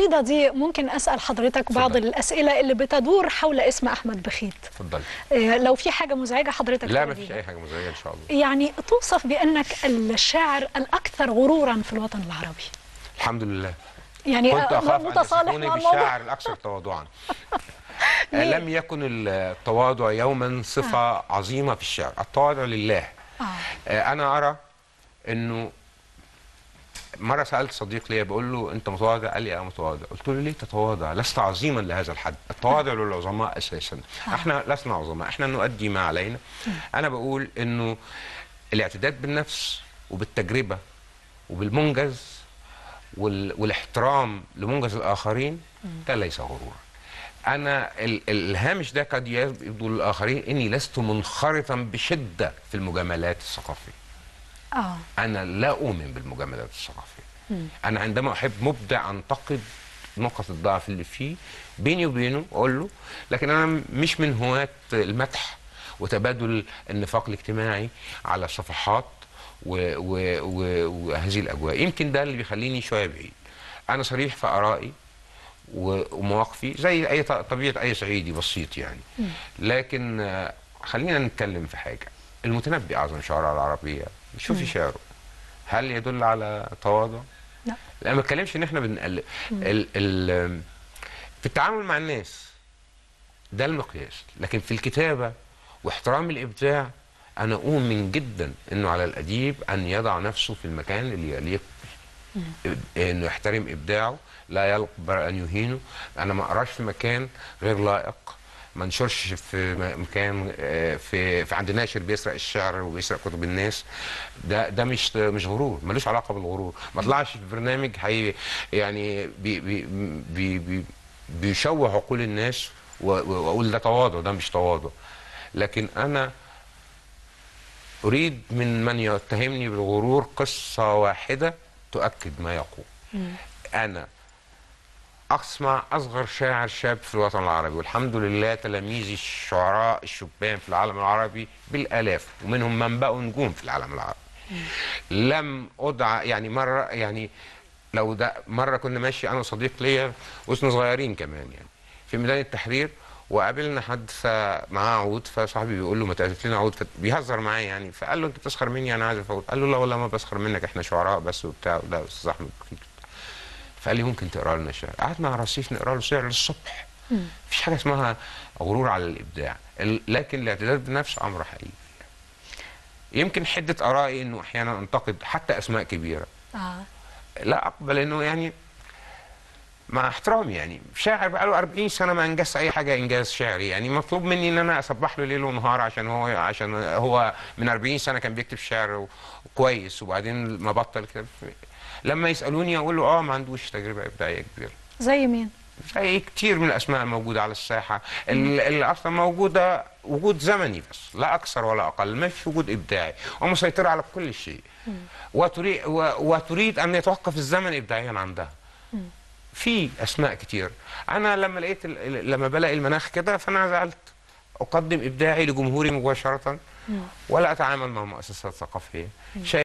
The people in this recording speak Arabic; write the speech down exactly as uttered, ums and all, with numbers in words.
القصيدة دي ممكن أسأل حضرتك بعض فضل. الأسئلة اللي بتدور حول اسم أحمد بخيت. اتفضل. آه لو في حاجة مزعجة حضرتك. لا ما فيش أي حاجة مزعجة إن شاء الله. يعني توصف بأنك الشاعر الأكثر غرورا في الوطن العربي. الحمد لله. يعني كنت أخاف أن يصفوني بالشاعر الأكثر تواضعا. لم يكن التواضع يوما صفة آه. عظيمة في الشعر. التواضع لله. آه. آه أنا أرى إنه مرة سألت صديق ليا بقول له أنت متواضع؟ قال لي أنا متواضع. قلت له ليه تتواضع؟ لست عظيما لهذا الحد. التواضع للعظماء أساسا. آه. إحنا لسنا عظماء، إحنا نؤدي ما علينا. م. أنا بقول إنه الاعتداد بالنفس وبالتجربة وبالمنجز وال... والاحترام لمنجز الآخرين ده ليس غرورا. أنا ال... الهامش ده قد يبدو للآخرين إني لست منخرطا بشدة في المجاملات الثقافية. أوه. أنا لا أؤمن بالمجاملات الثقافية. أنا عندما أحب مبدع أنتقد نقط الضعف اللي فيه بيني وبينه أقول له، لكن أنا مش من هواة المدح وتبادل النفاق الاجتماعي على صفحات وهذه الأجواء. يمكن ده اللي بيخليني شوية بعيد. أنا صريح في آرائي ومواقفي زي أي طبيعة أي صعيدي بسيط يعني. مم. لكن خلينا نتكلم في حاجة. المتنبي أعظم شعراء العربية. شوفي شعره هل يدل على تواضع؟ لا. لا ما بتكلمش ان احنا بنقلب ال ال في التعامل مع الناس ده المقياس، لكن في الكتابه واحترام الابداع انا اؤمن جدا انه على الاديب ان يضع نفسه في المكان اللي يليق انه يحترم ابداعه، لا يلقى ان يهينه. انا ما اقراش في مكان غير لائق، ما نشرش في مكان في في عند ناشر بيسرق الشعر وبيسرق كتب الناس. ده ده مش مش غرور، ملوش علاقه بالغرور. ما اطلعش في برنامج هي يعني بي بي بي بيشوه عقول الناس واقول ده تواضع. ده مش تواضع. لكن انا اريد من من يتهمني بالغرور قصه واحده تؤكد ما يقول. انا أسمع أصغر شاعر شاب في الوطن العربي، والحمد لله تلاميذ الشعراء الشبان في العالم العربي بالآلاف، ومنهم من بقوا نجوم في العالم العربي. لم أدعى يعني مرة يعني لو ده مرة كنا ماشي أنا وصديق ليا وإحنا صغيرين كمان يعني في ميدان التحرير، وقابلنا حد معاه عود، فصاحبي بيقول له ما تعزف لنا عود، فبيهزر معايا يعني، فقال له أنت بتسخر مني أنا عازف عود؟ قال له لا والله ما بسخر منك، إحنا شعراء بس وبتاع. ده أستاذ أحمد بخيت. فقال لي ممكن تقرا لنا شعر؟ قعدنا على الرصيف نقرا له شعر للصبح. مفيش حاجه اسمها غرور على الابداع، لكن الاعتداد بالنفس امر حقيقي. يمكن حده ارائي انه احيانا انتقد حتى اسماء كبيره. اه لا اقبل انه يعني مع احترامي يعني شاعر بقى له أربعين سنه ما انجزش اي حاجه انجاز شعري، يعني مطلوب مني ان انا اسبح له ليل ونهار عشان هو عشان هو من أربعين سنه كان بيكتب شعر كويس وبعدين ما بطل كده. لما يسالوني اقول له اه ما عندوش تجربه ابداعيه كبيره. زي مين؟ زي كتير من الاسماء الموجوده على الساحه اللي اصلا موجوده وجود زمني بس، لا اكثر ولا اقل، ما فيش وجود ابداعي ومسيطره على كل شيء وتريد وتريد ان يتوقف الزمن ابداعيا عندها. م. في اسماء كتير. انا لما لقيت لما بلاقي المناخ كده فانا زعلت. اقدم ابداعي لجمهوري مباشره ولا اتعامل مع مؤسسات ثقافيه.